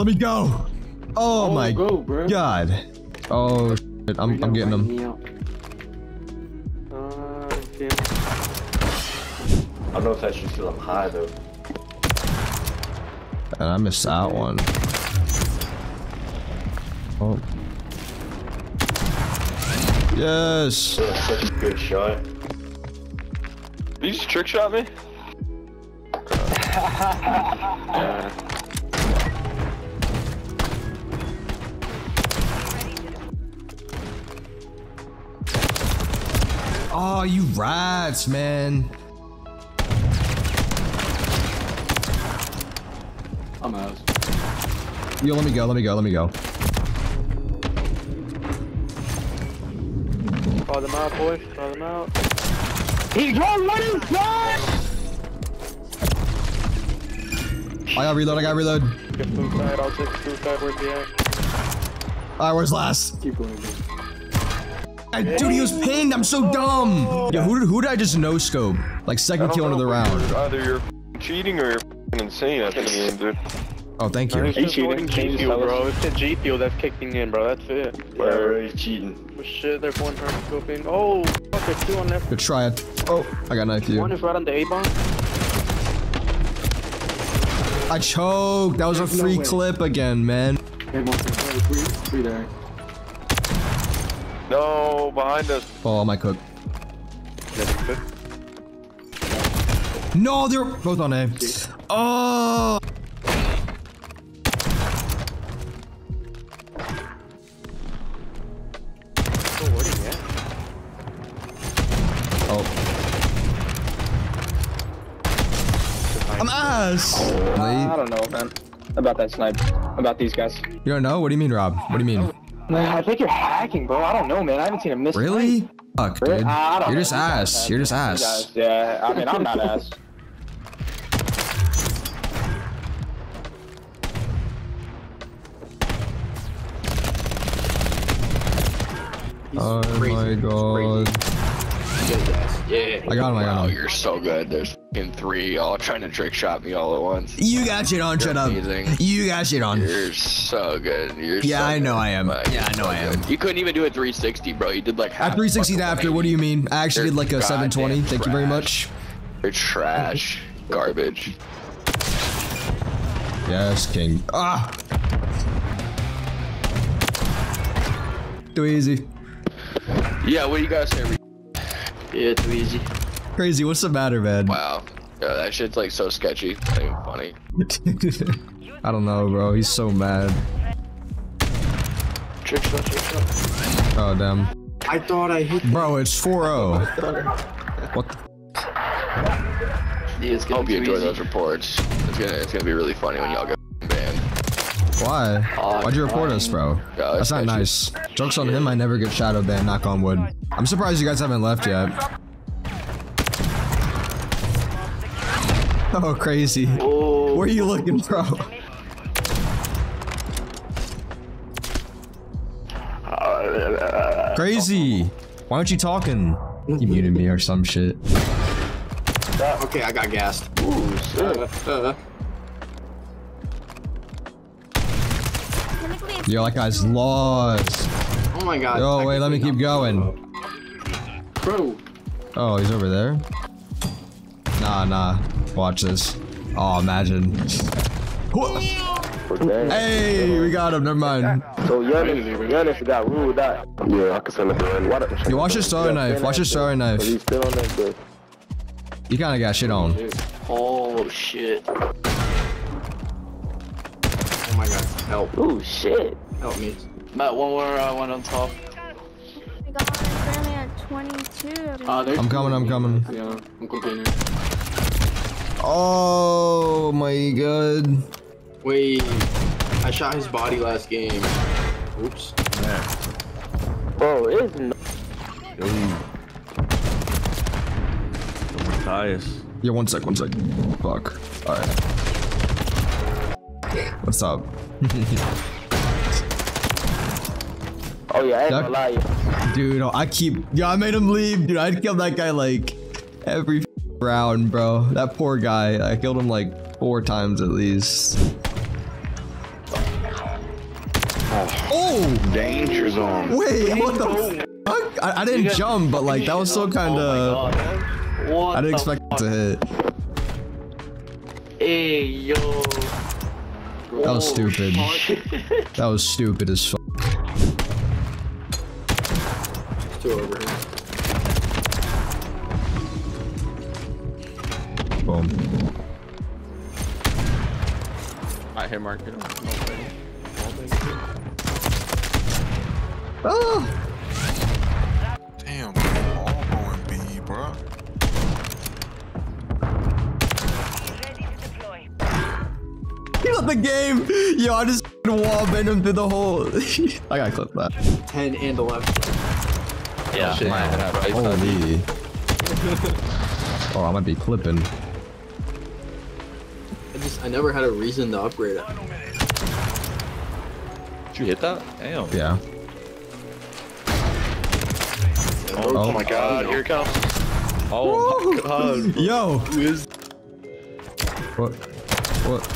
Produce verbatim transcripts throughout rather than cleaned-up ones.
Let me go. Oh, oh my go, bro. God. Oh, shit. I'm, I'm getting him. Uh, damn. I don't know if that's just because I'm high, though. And I missed out one. Oh. Yes. That was such a good shot. Did you just trick shot me? uh. Oh, you rats, man. I'm out. Yo, let me go, let me go, let me go. Try them out, boys. Try them out. He's going right inside! I got reload, I got reload. Get suicide, I'll take suicide, where's the act? Alright, where's last? Keep going, dude. Dude, he was pinned, I'm so dumb! Yo, who did, who did I just no-scope? Like, second kill into the round. Either you're cheating or you're insane at the end, dude. Oh, thank you. No, he's cheating. G Fuel, bro. It's the G Fuel that's kicking in, bro. That's it. Yeah, bro, he's cheating. Oh, shit, there's one hard scoping. Oh, fuck, there's two on there. Good try it. Oh, I got knife you. One is right on the A-bomb. I choked. That was there's a free no clip again, man. No, behind us. Oh, my cook. No, they're both on A. Oh! Oh. I'm ass! Oh, I don't know, man. About that snipe. About these guys. You don't know? What do you mean, Rob? What do you mean? Man, I think you're hacking, bro. I don't know, man. I haven't seen a miss. Really? Snipe. Fuck, dude. I, I you're know. just ass. You're just ass. Guys, yeah, I mean, I'm not ass. He's oh crazy. my god. Yeah. I got him, I got him. Wow, you're so good. There's f***ing three all trying to trick shot me all at once. You got shit on, shut up. You got shit on. You're so good. You're yeah, so I know good. I am. Like, yeah, I know so I am. Good. You couldn't even do a three sixty, bro. You did like half. I three sixty after, what do you mean? I actually They're did like a seven twenty. Thank you very much. You're trash. Garbage. Yes, king. Ah! Too easy. Yeah, what do you guys say? Yeah, too easy. Crazy, what's the matter, man? Wow. Yo, that shit's like so sketchy. It's not even funny. I don't know, bro. He's so mad. Trick shot, trick shot. Oh, damn. I thought I hit. Bro, it's four oh. What the? Yeah, it's gonna I hope you enjoy easy. those reports. It's gonna, it's gonna be really funny when y'all get banned. Why? Oh, Why'd you report fine. us, bro? Yo, that's sketchy. Not nice. Joke's on him, I never get shadow banned, knock on wood. I'm surprised you guys haven't left yet. Oh, crazy. Whoa. Where are you looking, bro? Crazy. Why aren't you talking? You muted me or some shit. Uh, okay, I got gassed. Ooh, shit. Uh, uh. Yo, that guy's lost. Oh my god. Oh wait, let me keep going. Bro. Oh, he's over there? Nah, nah. Watch this. Oh, imagine. Hey, we got him. Never mind. So Yannis, Yannis got ruled out. Yeah, I can send him. Yo, watch his throwing knife. Watch his throwing knife. He's still on that bit. You kind of got shit on. Oh, shit. Oh my god. Help. Oh, shit. Help me. Matt, one more, uh, one on top. We got one currently at twenty-two. Uh, I'm coming, I'm coming. Yeah, I'm cooking. Oh my god. Wait, I shot his body last game. Oops. Man. Bro, it is no. Yo. Matthias. Yeah, one sec, one sec. Fuck. Alright. What's up? Oh yeah, I ain't gonna lie. Dude, I keep, yo, I made him leave. Dude, I killed that guy like every round, bro. That poor guy. I killed him like four times at least. Oh! Danger zone. Wait, Danger. what the fuck? I, I didn't got, jump, but like that was so kind of... Oh I didn't expect fuck? to hit. Hey, yo. Bro. That was stupid. That was stupid as fuck. Two over here. Boom. I hit Mark. Oh! Damn, we're all going B, bro. Ready to deploy. He left the game! Yo, I just wall bend him through the hole. I gotta clip that. ten and eleven. Yeah, oh, my head right Holy. Oh, I might be clipping. I just, I never had a reason to upgrade it. Did you hit that? Damn. Yeah. Oh, oh my god, here it comes. Oh Woo! my god. Yo. What? What?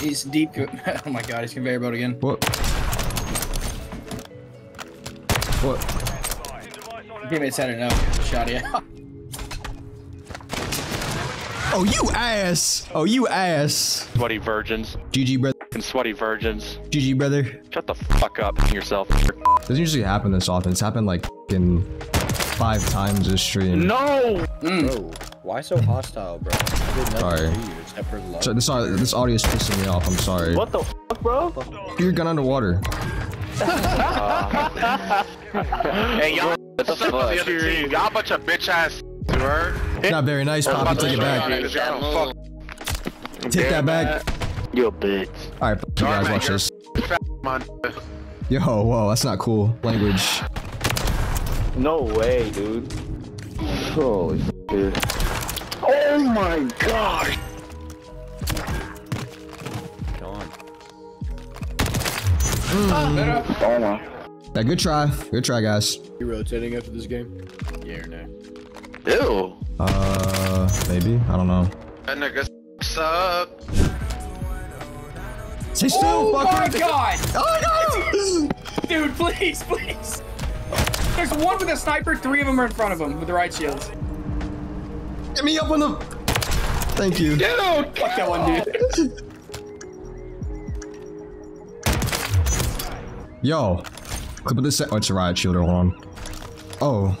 He's deep. Oh my god, he's conveyor belt again. What? What? Give me a Saturday now. Shot you. Oh, you ass. Oh, you ass. Sweaty virgins. G G, brother. And sweaty virgins. G G, brother. Shut the fuck up yourself. Doesn't usually happen this often. It's happened like in five times this stream. No! Mm. Bro, why so hostile, bro? Sorry. You, so, this, this audio is pissing me off. I'm sorry. What the fuck, bro? Get your gun underwater. uh, hey, y'all a bunch of bitch ass. It's not very nice, Pop. Take it back. Take that back. You a bitch. Alright, you guys watch this. Yo, whoa, that's not cool. Language. No way, dude. Holy shit. Oh my god! Gone. Mm. Oh my. Yeah, good try. Good try, guys. You rotating after this game? Yeah or no? Ew. Uh, maybe? I don't know. That nigga sucks up. Stay still, oh fucker! my god! Oh no! Dude, please, please! There's one with a sniper, three of them are in front of him with the right shields. Get me up on the... Thank you. Dude, fuck God. that one, dude. Yo. Clip of this... Oh, it's a riot shield, hold on. Oh.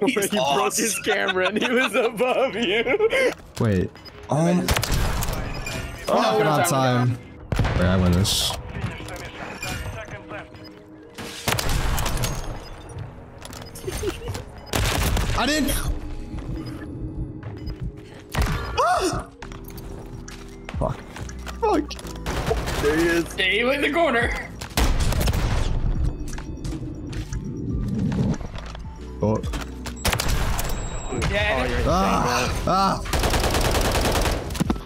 He awesome. broke his camera and he was above you. Wait. Um... Oh, oh we're not time. time. Wait, I win this. I didn't. Ah! Fuck. Fuck. There he is. Stay in the corner. Oh. Yeah. Oh, ah. Ah.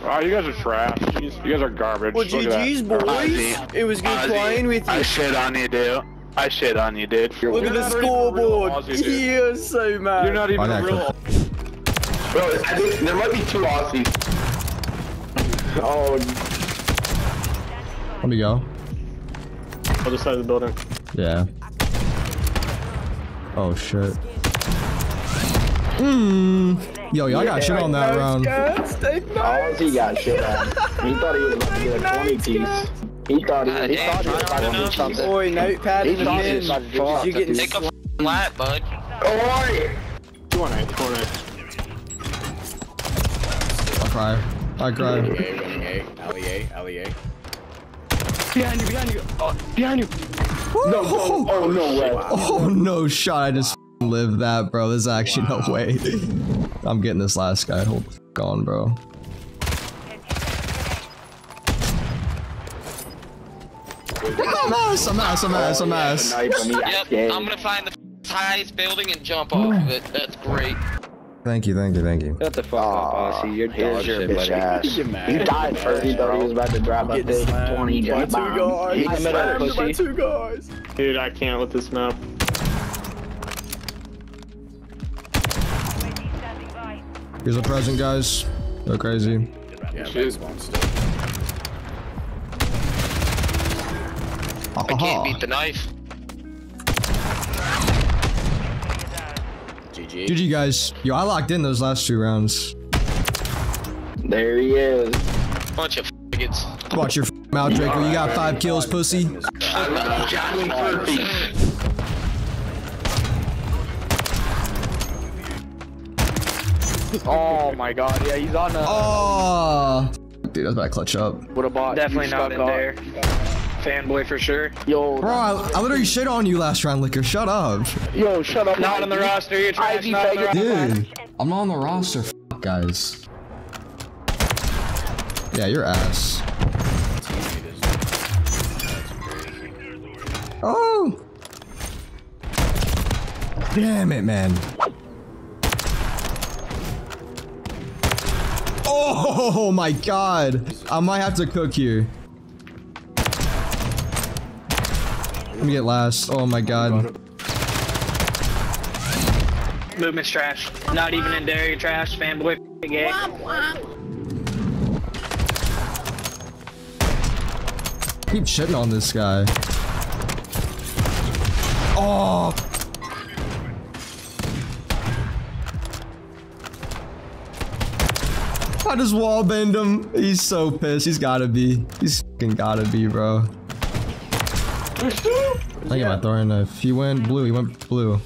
Oh, you guys are trash. You guys are garbage. Well, G G's boys. It was good playing with you. I shit on you, dude. I shit on you, dude. You're Look at the scoreboard. Aussie, You're so mad. You're not even real. Bro, I think there might be two Aussies. Oh. Let me go. Other side of the building. Yeah. Oh shit. Mmm. Yo, y'all yeah, got shit on that round. Aussie got shit on. He thought he was about to get a twenty piece. He thought he, uh, he, damn, thought he was about to do something. Boy, notepad in the bin. Did you get Take a f***ing lap, bud. Alright! two one eight, four one eight. I cry. I cry. L E A, L E A. Behind you, behind you! Oh, behind you! Woo! No, oh, oh, no way. Oh, no shot. I just f***ing lived that, bro. There's actually wow. no way. I'm getting this last guy. Hold the f*** on, bro. I'm ass, I'm ass, I'm ass, I'm ass. Yep, I'm gonna find the highest building and jump off of it. That's great. Thank you, thank you, thank you. Shut the fuck up, Aussie. You're dog shit, buddy. Ass. You died first. He thought he was about to drop up this twenty. By two guys. I smashed him by two guys. Dude, I can't with this map. Here's a present, guys. Go crazy. Yeah, there's one still. I Aha. can't beat the knife. G G. G G, guys. Yo, I locked in those last two rounds. There he is. Bunch of f***its. Watch your f***ing mouth, Draco. Right, you got five right, kills, pussy. I love Johnny Murphy. Oh my god, yeah, he's on a... Oh! Dude, I was about to clutch up. What a bot. Definitely not in there. Fanboy for sure. Yo, bro, I, I literally shit on you last round, Licker. Shut up. Yo, shut up. Not on the roster. You're trash. Dude, I'm not on the roster, f***, guys. Yeah, you're ass. Oh! Damn it, man. Oh my god. I might have to cook here. Let me get last. Oh my god. Movement's trash. Not even in there, you're trash. Fanboy f***ing gay. Keep shitting on this guy. Oh. I just wall bend him. He's so pissed. He's gotta be. He's fucking gotta be, bro. I think yeah. I'm throwing a knife. He went blue. He went blue.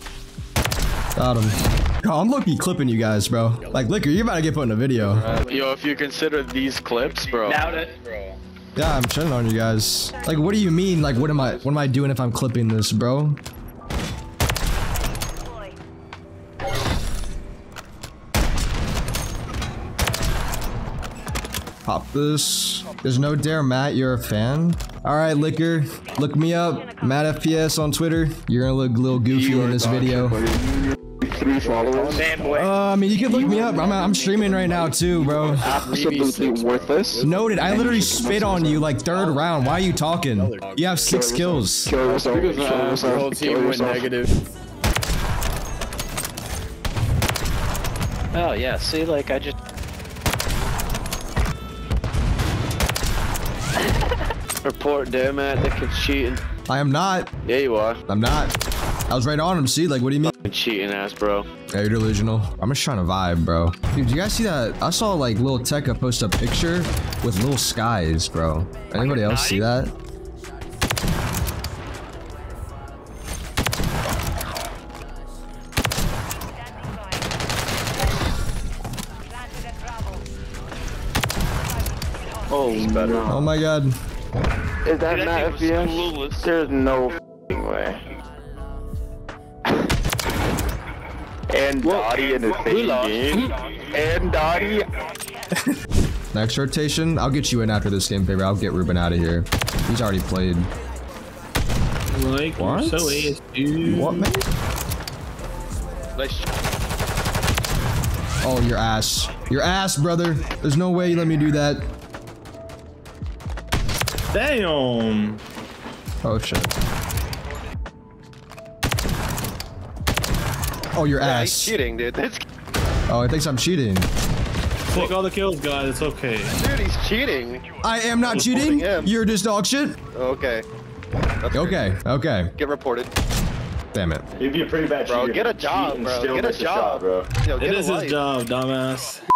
Got him. Bro, I'm low-key clipping you guys, bro. Like, Licker, you're about to get put in a video. Yo, if you consider these clips, bro. Doubt it, bro. Yeah, I'm shitting on you guys. Like, what do you mean? Like, what am I? What am I doing if I'm clipping this, bro? Pop this. There's no dare, Matt. You're a fan. All right, Licker. Look me up, Matt F P S on Twitter. You're gonna look a little goofy you in this video. Three followers. Uh, I mean, you can look me up. I'm I'm streaming right now too, bro. Absolutely worthless. Noted. I literally spit on you like third round. Why are you talking? You have six kills. Kill yourself. Kill yourself. Your whole team went negative. Oh yeah. See, like I just. Report, damn it, Licker's cheating. I am not. Yeah, you are. I'm not. I was right on him, see? Like, what do you mean? Fucking cheating ass, bro. Yeah, you're delusional. I'm just trying to vibe, bro. Dude, do you guys see that? I saw, like, Lil Tecca post a picture with Lil Skies, bro. Anybody else see that? Oh, better. Oh, my God. Is that Dude, not F P S? There's no f***ing way. And Dottie in the same game. And Dottie. Next rotation, I'll get you in after this game, baby. I'll get Ruben out of here. He's already played. Like, what? So is, dude. What, man? Oh, your ass. Your ass, brother. There's no way you let me do that. Damn! Oh shit. Oh, your yeah, ass. He's cheating, dude. That's... Oh, he thinks I'm cheating. Take all the kills, guys. It's okay. Dude, he's cheating. I am not cheating. You're just dog shit. Okay. That's okay. Crazy. Okay. Get reported. Damn it. You'd be a pretty bad cheater. Bro, get a job, bro. Get a job. Bro. Yo, get it is his job, dumbass.